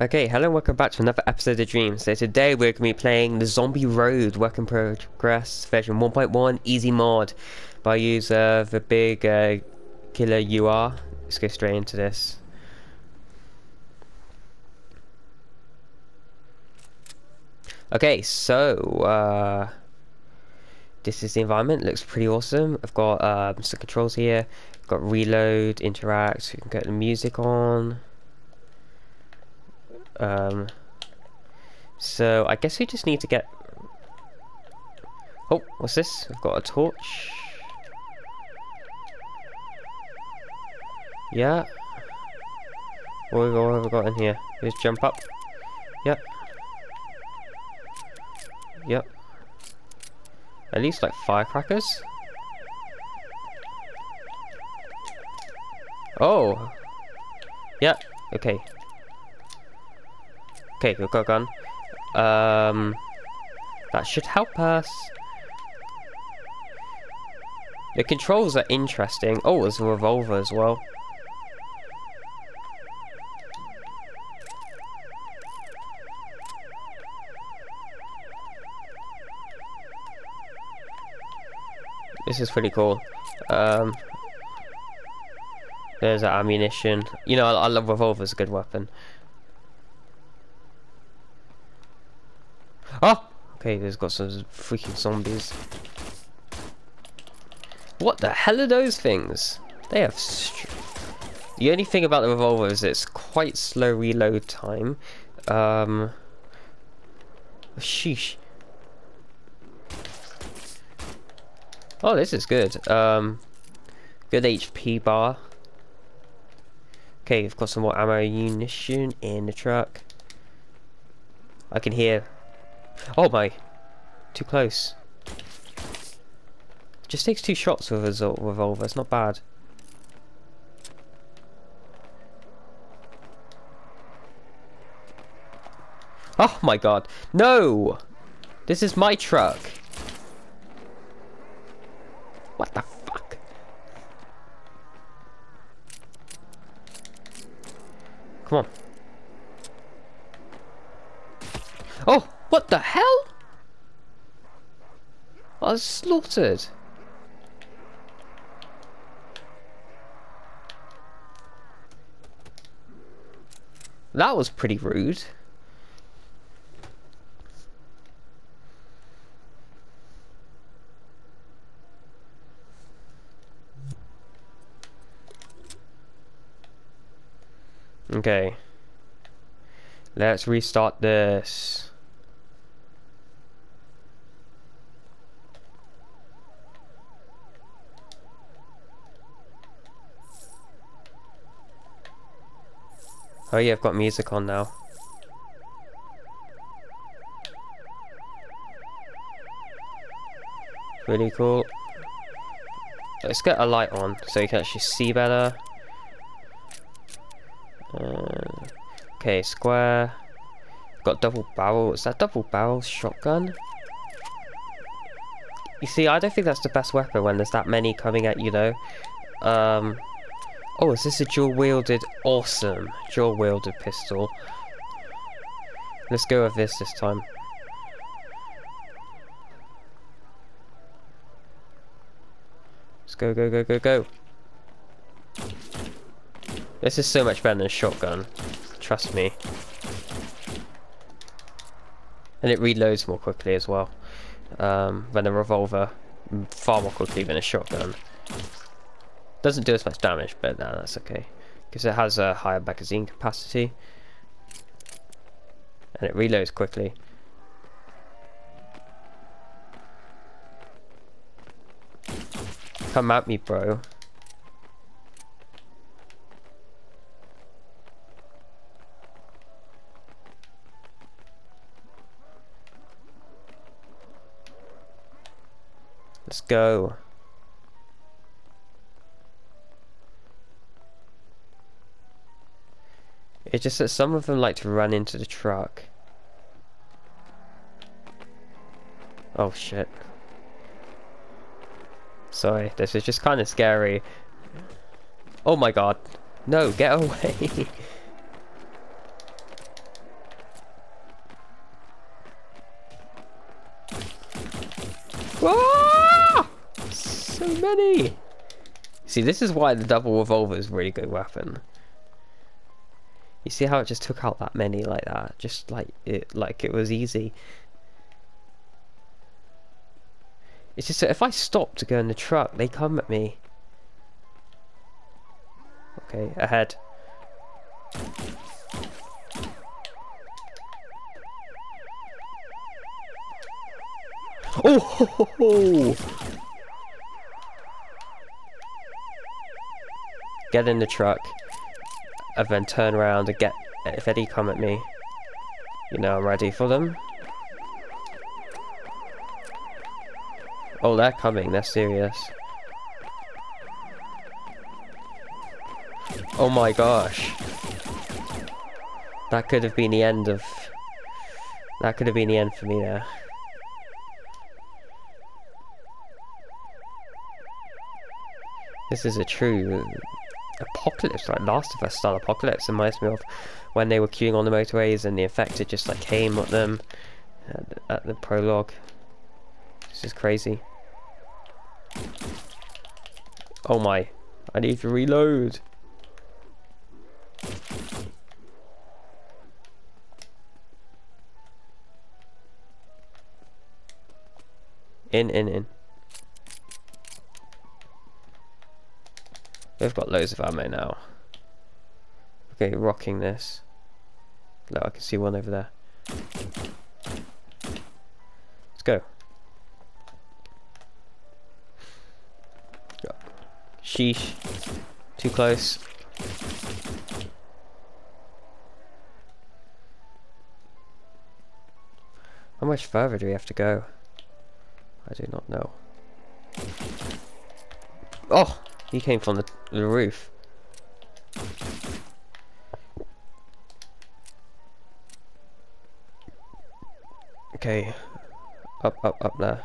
Okay, hello and welcome back to another episode of Dreams. So today we're going to be playing the Zombie Road Work in Progress version 1.1 easy mod by user the big killer UR. Let's go straight into this. Okay, so this is the environment. Looks pretty awesome. I've got some controls here. I've got reload, interact. You can get the music on. So I guess we just need to get... Oh, what's this? I've got a torch. Yeah. What have we got in here? Just jump up. Yep. Yep. At least like firecrackers. Oh. Yep. Okay. Okay, we've got a gun. That should help us. The controls are interesting. Oh, there's a revolver as well. This is pretty cool. There's that ammunition. You know, I love revolvers, a good weapon. Oh! Okay, there's got some freaking zombies. What the hell are those things? They have... The only thing about the revolver is it's quite slow reload time. Sheesh. Oh, this is good. Good HP bar. Okay, we've got some more ammunition in the truck. I can hear... Oh my! Too close. Just takes two shots with a revolver. It's not bad. Oh my god! No! This is my truck. What the fuck? Come on! Oh! What the hell? I was slaughtered. That was pretty rude. Okay. Let's restart this. Oh yeah, I've got music on now. Really cool. Let's get a light on so you can actually see better. Okay, square. Got double barrel. Is that double barrel shotgun? You see, I don't think that's the best weapon when there's that many coming at you though. Oh, is this a dual-wielded? Awesome. Dual-wielded pistol. Let's go with this time. Let's go, go, go, go, go. This is so much better than a shotgun. Trust me. And it reloads more quickly as well. Than a revolver. Far more quickly than a shotgun. Doesn't do as much damage, but no, that's okay. Because it has a higher magazine capacity. And it reloads quickly. Come at me, bro. Let's go. It's just that some of them like to run into the truck. Oh shit. Sorry, this is just kind of scary. Oh my god. No, get away. Ah! So many! See, this is why the double revolver is a really good weapon. You see how it just took out that many like that? Just like it was easy. It's just that if I stop to go in the truck, they come at me. Okay, ahead. Oh! Ho, ho, ho. Get in the truck, and then turn around and get. If any come at me, you know I'm ready for them. Oh, they're coming, they're serious. Oh my gosh. That could have been the end of... That could have been the end for me there. This is a true apocalypse, like Last of Us style apocalypse. It reminds me of when they were queuing on the motorways and the infected just like came at them at the prologue. This is crazy. Oh my, I need to reload. In. We've got loads of ammo now. Okay, rocking this. Look, I can see one over there. Let's go. Sheesh. Too close. How much further do we have to go? I do not know. Oh! He came from the roof. Okay. Up there.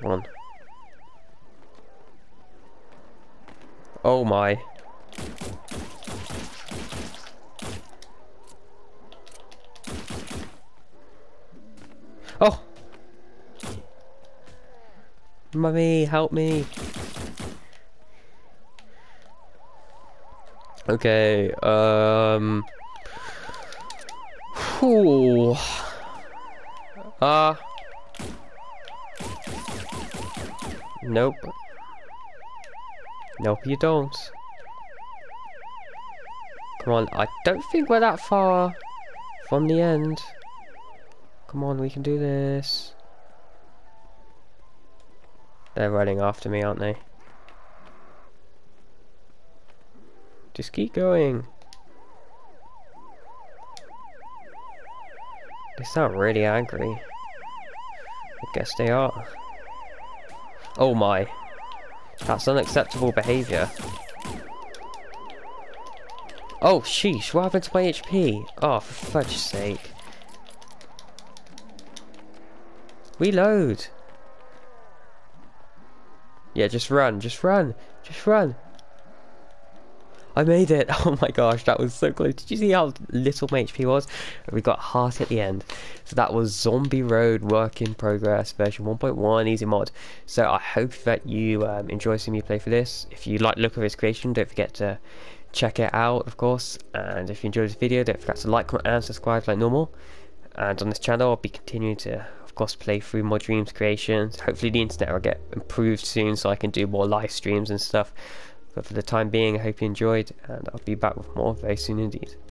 Come on. Oh my. Oh! Mummy, help me! Okay, Ooh. Nope. Nope, you don't. Come on, I don't think we're that far from the end. Come on, we can do this. They're running after me, aren't they? Just keep going. They sound really angry. I guess they are. Oh my. That's unacceptable behaviour. Oh, sheesh, what happened to my HP? Oh, for fudge's sake. Reload. Yeah, just run. I made it. Oh my gosh, that was so close. Did you see how little my HP was? We got heart at the end. So that was Zombie Road Work in Progress version 1.1 easy mod. So I hope that you enjoy seeing me play for this. If you like the look of this creation, don't forget to check it out, of course. And if you enjoyed this video, don't forget to like, comment and subscribe like normal. And on this channel I'll be continuing to of course play through more Dreams creations. Hopefully the internet will get improved soon so I can do more live streams and stuff, but for the time being I hope you enjoyed and I'll be back with more very soon indeed.